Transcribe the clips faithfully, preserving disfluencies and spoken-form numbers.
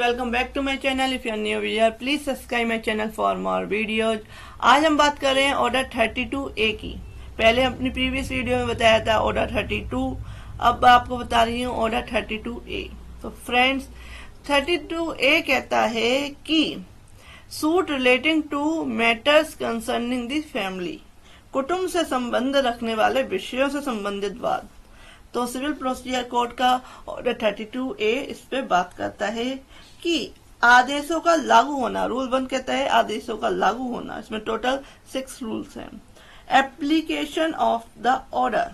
Welcome back to my channel. If you are new viewer please subscribe my channel for more videos. आज हम बात कर रहे हैं ऑर्डर थर्टी टू ए की। पहले अपनी प्रीवियस वीडियो में बताया था ऑर्डर थर्टी टू, अब आपको बता रही हूँ ऑर्डर थर्टी टू ए। तो फ्रेंड्स थर्टी टू ए कहता है कि suit relating to matters concerning the family, कुटुंब से संबंध रखने वाले विषयों से संबंधित वाद। तो सिविल प्रोसीजर कोड का ऑर्डर थर्टी टू ए इस पे बात करता है कि आदेशों का लागू होना। रूल वन कहता है आदेशों का लागू होना, इसमें टोटल सिक्स रूल्स हैं। एप्लीकेशन ऑफ द ऑर्डर,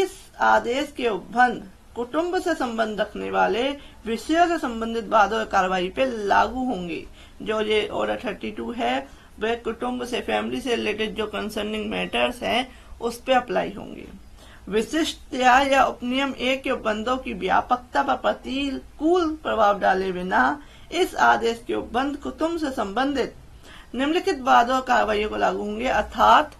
इस आदेश के उपबंध कुटुंब से संबंध रखने वाले विषयों से संबंधित वादों और कार्रवाई पे लागू होंगे। जो ये ऑर्डर थर्टी टू है वह कुटुंब से, फैमिली से रिलेटेड जो कंसर्निंग मैटर्स हैं उस पे अप्लाई होंगे। विशिष्टता या उपनियम ए के उपबंधों की व्यापकता पर प्रतिकूल प्रभाव डाले बिना इस आदेश के उपबंध कुटुंब से संबंधित निम्नलिखित वादों और कार्रवाइयों को लागू होंगे, अर्थात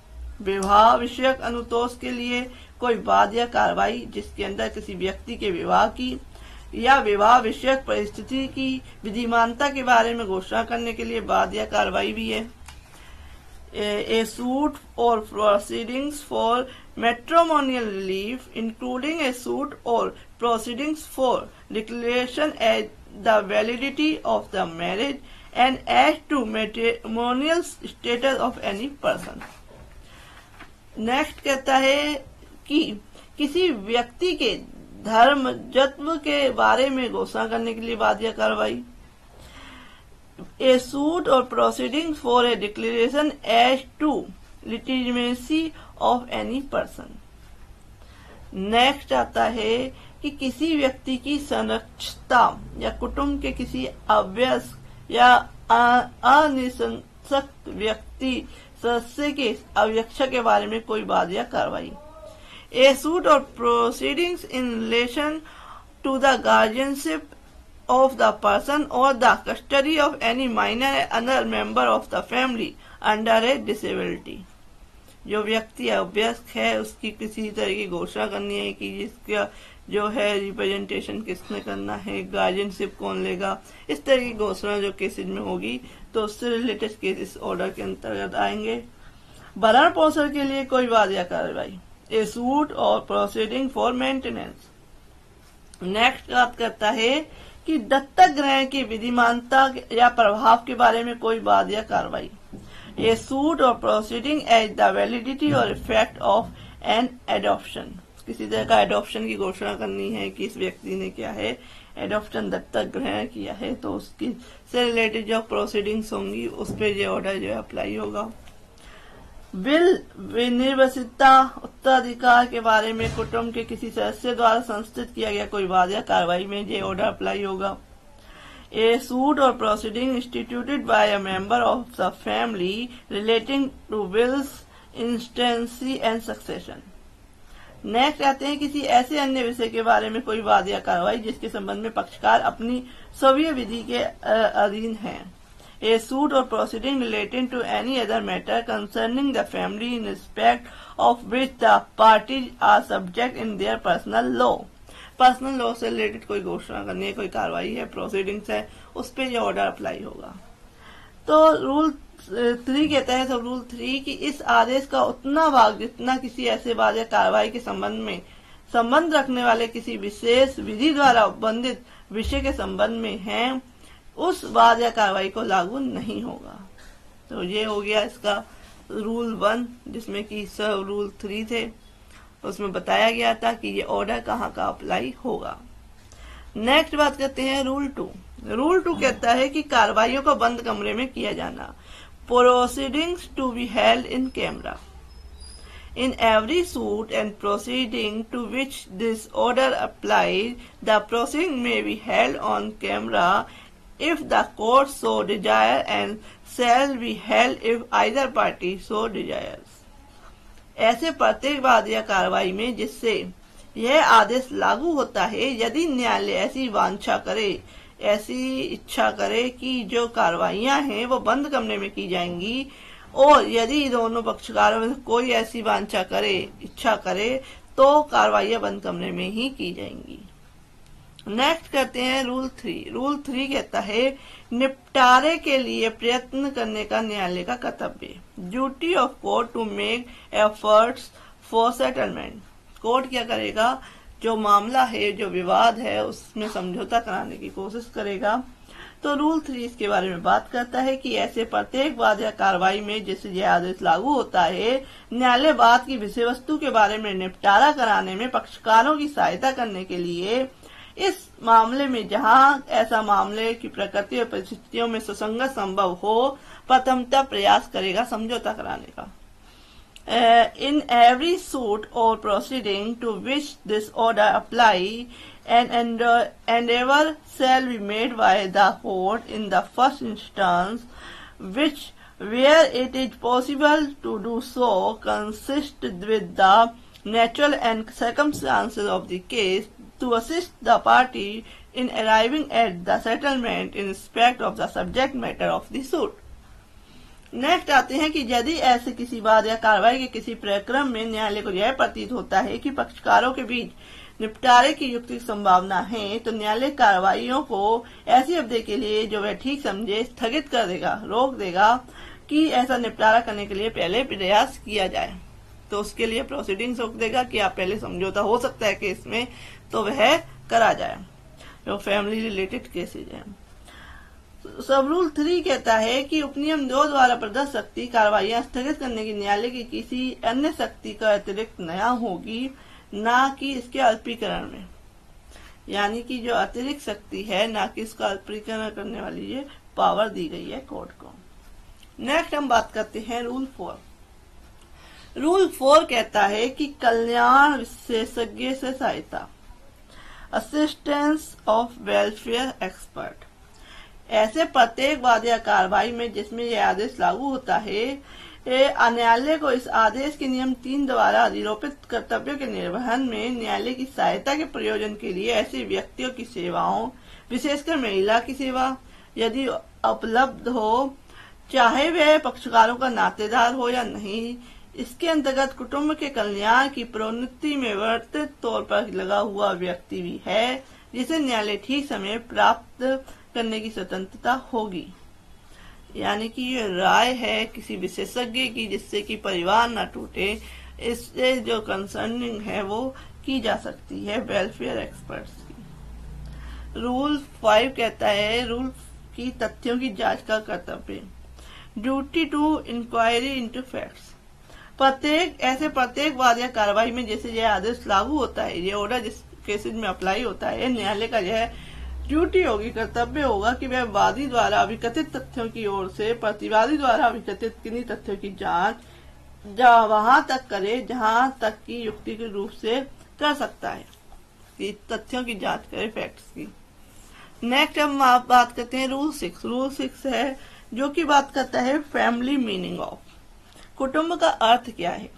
विवाह विषयक अनुतोष के लिए कोई वाद या कार्रवाई जिसके अंदर किसी व्यक्ति के विवाह की या विवाह विषयक परिस्थिति की विधिमानता के बारे में घोषणा करने के लिए वाद या कार्रवाई भी है। A suit or proceedings for matrimonial relief including a suit or proceedings for declaration as the validity of the marriage and as to matrimonial status of any person. Next कहता है कि किसी व्यक्ति के धर्म जत्व के बारे में घोषणा करने के लिए वाद या कार्रवाई। A suit or proceeding for a declaration as to legitimacy of any person. Next आता है कि किसी व्यक्ति की संरक्षता या कुटुंब के किसी अवयस्क या अनिसंसक्त व्यक्ति सदस्य के अवयक्षा के बारे में कोई वाद या कार्रवाई। A suit or proceedings in relation to the guardianship of the person or the custody of any minor and other member of the family under a disability। जो व्यक्ति अभ्यस्त है उसकी किसी तरह की घोषणा करनी है कि जिसका जो है रिप्रेजेंटेशन किसने करना है, गार्जियनशिप कौन लेगा, इस तरह की घोषणा जो केसेज में होगी तो उससे रिलेटेड केसेस ऑर्डर के अंतर्गत आएंगे। भरण पोषण के लिए कोई वाद या कार्रवाई। A suit or proceeding for maintenance. Next बात करता है कि दत्तक ग्रहण की विधिमानता या प्रभाव के बारे में कोई वाद या कार्रवाई। A suit or proceeding as the validity or effect of an adoption, किसी तरह का एडॉप्शन की घोषणा करनी है कि इस व्यक्ति ने क्या है एडॉप्शन दत्तक ग्रहण किया है, तो उसकी से रिलेटेड जो प्रोसीडिंग्स होंगी उस पर यह ऑर्डर जो है अप्लाई होगा। बिल विनिर्वसिता उत्तराधिकार के बारे में कुटुंब के किसी सदस्य द्वारा संस्थित किया गया कोई वाद या कार्रवाई में ये ऑर्डर अप्लाई होगा। A suit or proceeding instituted by a member of the family relating to wills intestacy and succession. Next आते हैं किसी ऐसे अन्य विषय के बारे में कोई वाद या कार्रवाई जिसके संबंध में पक्षकार अपनी स्वयं विधि के अधीन है। A suit or proceeding relating to any other matter concerning the family in respect of which the parties are subject in their personal law। Personal law से रिलेटेड कोई घोषणा करनी है, कोई कार्रवाई है, प्रोसीडिंग्स है, उस पर यह ऑर्डर अप्लाई होगा। तो रूल थ्री कहता है, सब रूल थ्री कि इस आदेश का उतना भाग जितना किसी ऐसे वाद या कार्रवाई के संबंध में संबंध रखने वाले किसी विशेष विधि द्वारा बंधित विषय के संबंध में है उस वाद या कार्रवाई को लागू नहीं होगा। तो ये हो गया इसका रूल वन, जिसमें कि सब रूल थ्री थे। उसमें बताया गया था कि ये ऑर्डर कहाँ का अप्लाई होगा। नेक्स्ट बात करते हैं रूल टू। रूल टू कहता है कि कार्रवाइयों को बंद कमरे में किया जाना। Proceedings to be held in camera in every suit and proceeding to which this order applies, the proceeding may be held on camera if the court so desire and shall be held if either party so desires। ऐसे प्रत्येक वाद या कार्रवाई में जिससे यह आदेश लागू होता है यदि न्यायालय ऐसी वांछा करे, ऐसी इच्छा करे कि जो कार्रवाइयां हैं वो बंद कमरे में की जाएंगी, और यदि दोनों पक्षकारों में कोई ऐसी वांछा करे, इच्छा करे, तो कार्रवाइयां बंद कमरे में ही की जाएंगी। नेक्स्ट कहते हैं रूल थ्री। रूल थ्री कहता है निपटारे के लिए प्रयत्न करने का न्यायालय का कर्तव्य। Duty of court to make efforts for settlement. Court क्या करेगा, जो मामला है, जो विवाद है, उसमें समझौता कराने की कोशिश करेगा। तो रूल थ्री इसके बारे में बात करता है कि ऐसे प्रत्येक वाद या कार्रवाई में जिससे यह आदेश लागू होता है, न्यायालय वाद की विषय वस्तु के बारे में निपटारा कराने में पक्षकारों की सहायता करने के लिए इस मामले में जहां ऐसा मामले की प्रकृति और परिस्थितियों में सुसंगत संभव हो, प्रथमतः प्रयास करेगा समझौता कराने का। In every suit or proceeding to which this order apply and endeavour shall be made by the court in the first instance which where it is possible to do so consist with the natural and circumstances of the case to assist the party in arriving at the settlement in respect of the subject matter of the suit. Next आते हैं कि यदि ऐसे किसी वाद या कार्रवाई के किसी प्रक्रम में न्यायालय को यह प्रतीत होता है कि पक्षकारों के बीच निपटारे की युक्ति संभावना है, तो न्यायालय कार्रवाइयों को ऐसी अवधि के लिए जो वह ठीक समझे स्थगित कर देगा, रोक देगा कि ऐसा निपटारा करने के लिए पहले प्रयास किया जाए। तो उसके लिए प्रोसीडिंग्स रोक देगा कि आप पहले समझौता हो सकता है केस में, तो वह करा जाए जो फैमिली रिलेटेड केसेज हैं। सब रूल थ्री कहता है कि उपनियम दो द्वारा प्रदत्त शक्ति कार्रवाइयां स्थगित करने की न्यायालय की किसी अन्य शक्ति का अतिरिक्त नया होगी, ना कि इसके अल्पीकरण में। यानी कि जो अतिरिक्त शक्ति है, ना कि इसका अल्पीकरण करने वाली ये पावर दी गई है कोर्ट को। नेक्स्ट हम बात करते हैं रूल फोर। रूल फोर कहता है कि कल्याण विशेषज्ञ से सहायता, असिस्टेंस ऑफ वेलफेयर एक्सपर्ट। ऐसे प्रत्येक वाद या कार्रवाई में जिसमें यह आदेश लागू होता है, न्यायालय को इस आदेश के नियम तीन द्वारा अधिरोपित कर्तव्यों के निर्वहन में न्यायालय की सहायता के प्रयोजन के लिए ऐसे व्यक्तियों की सेवाओं, विशेषकर महिला की सेवा यदि उपलब्ध हो, चाहे वह पक्षकारों का नातेदार हो या नहीं, इसके अंतर्गत कुटुम्ब के कल्याण की प्रोन्नति में वर्तित तौर पर लगा हुआ व्यक्ति भी है, जिसे न्यायालय ठीक समय प्राप्त करने की स्वतंत्रता होगी। यानी कि ये राय है किसी विशेषज्ञ की, जिससे कि परिवार न टूटे, इससे जो कंसर्निंग है वो की जा सकती है वेलफेयर एक्सपर्ट्स की। रूल फाइव कहता है रूल की तथ्यों की जांच का कर्तव्य, duty to inquiry into facts. प्रत्येक ऐसे प्रत्येक वाद या कार्रवाई में जैसे यह आदेश लागू होता है, ये ऑर्डर जिस केसेज में अप्लाई होता है, न्यायालय का यह ड्यूटी होगी, कर्तव्य होगा कि वह वादी द्वारा अभिकथित तथ्यों की ओर से प्रतिवादी द्वारा अभिकथित किन्हीं तथ्यों की जांच वहां तक करे जहां तक की युक्ति के रूप से कर सकता है, कि तथ्यों की जाँच करे, फैक्ट्स की। नेक्स्ट हम आप बात करते हैं रूल सिक्स। रूल सिक्स है जो की बात करता है फैमिली मीनिंग ऑफ, कुटुंब का अर्थ क्या है।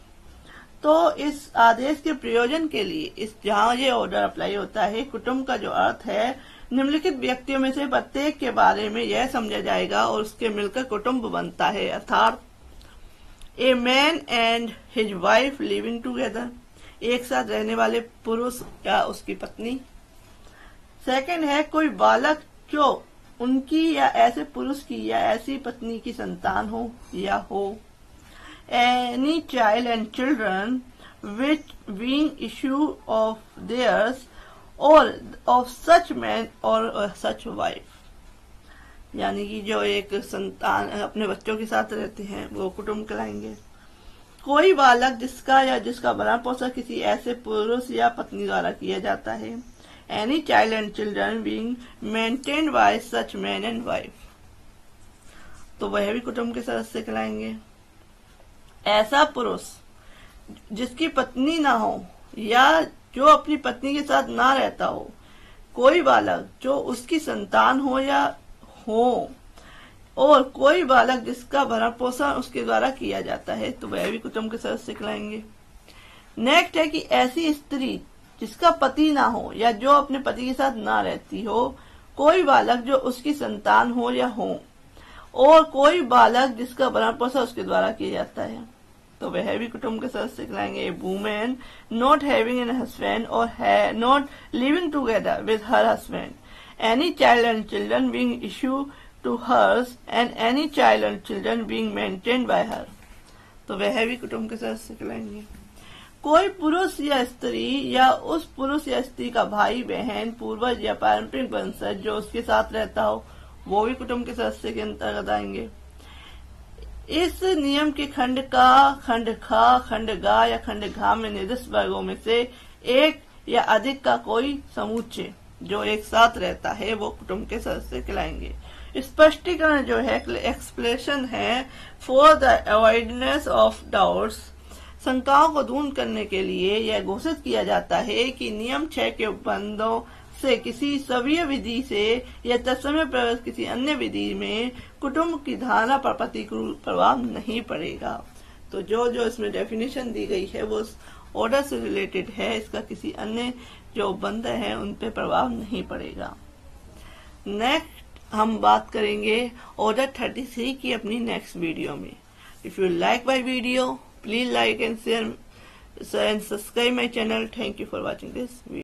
तो इस आदेश के प्रयोजन के लिए इस जहां ये ऑर्डर अप्लाई होता है, कुटुंब का जो अर्थ है, निम्नलिखित व्यक्तियों में से प्रत्येक के बारे में यह समझा जाएगा और उसके मिलकर कुटुंब बनता है, अर्थात a man and his wife living together, एक साथ रहने वाले पुरुष या उसकी पत्नी। सेकंड है कोई बालक जो उनकी या ऐसे पुरुष की या ऐसी पत्नी की संतान हो या हो। Any child and children which being issue of theirs or of such man or such wife, यानी कि जो एक संतान अपने बच्चों के साथ रहते हैं वो कुटुंब कहलाएंगे। कोई बालक जिसका या जिसका भरण पोषण किसी ऐसे पुरुष या पत्नी द्वारा किया जाता है। Any child and children being maintained by such man and wife, तो वह भी कुटुंब के सदस्य कहलाएंगे। ऐसा पुरुष जिसकी पत्नी ना हो या जो अपनी पत्नी के साथ ना रहता हो, कोई बालक जो उसकी संतान हो या हो, और कोई बालक जिसका भरण पोषण उसके द्वारा किया जाता है, तो वह भी कुटुंब के सदस्य कहलाएंगे। नेक्स्ट है कि ऐसी स्त्री जिसका पति ना हो या जो अपने पति के साथ ना रहती हो, कोई बालक जो उसकी संतान हो या हो, और कोई बालक जिसका भरण पोषण उसके द्वारा किया जाता है, को वह भी कुटुंब के सदस्य कहलाएंगे। Women not having an husband और not living together with her husband, any child and children being issue to hers and any child and children being maintained by her, तो वह भी कुटुंब के सदस्य कहलाएंगे। कोई पुरुष या स्त्री या उस पुरुष या स्त्री का भाई बहन पूर्वज या पारंपरिक वंशज जो उसके साथ रहता हो वो भी कुटुंब के सदस्य के अंतर्गत आएंगे। इस नियम के खंड का खंड खा खंड गा या खंड घा में निर्दिष्ट वर्गों में से एक या अधिक का कोई समूचे जो एक साथ रहता है वो कुटुंब के सदस्य कहलाएंगे। स्पष्टीकरण जो है एक्सप्लेनेशन है for the avoidance of doubts, शंकाओं को दूर करने के लिए यह घोषित किया जाता है कि नियम छह के उपबंधों से किसी सवीय विधि से या तत्समय प्रवेश किसी अन्य विधि में कुटुंब की धारणा पर प्रतिकूल प्रभाव नहीं पड़ेगा। तो जो जो इसमें डेफिनेशन दी गई है वो ऑर्डर से रिलेटेड है, इसका किसी अन्य जो उपबंध है उन पर प्रभाव नहीं पड़ेगा। नेक्स्ट हम बात करेंगे ऑर्डर थर्टी थ्री की अपनी नेक्स्ट वीडियो में। If you like my video please like and share and subscribe my channel. Thank you for watching this video.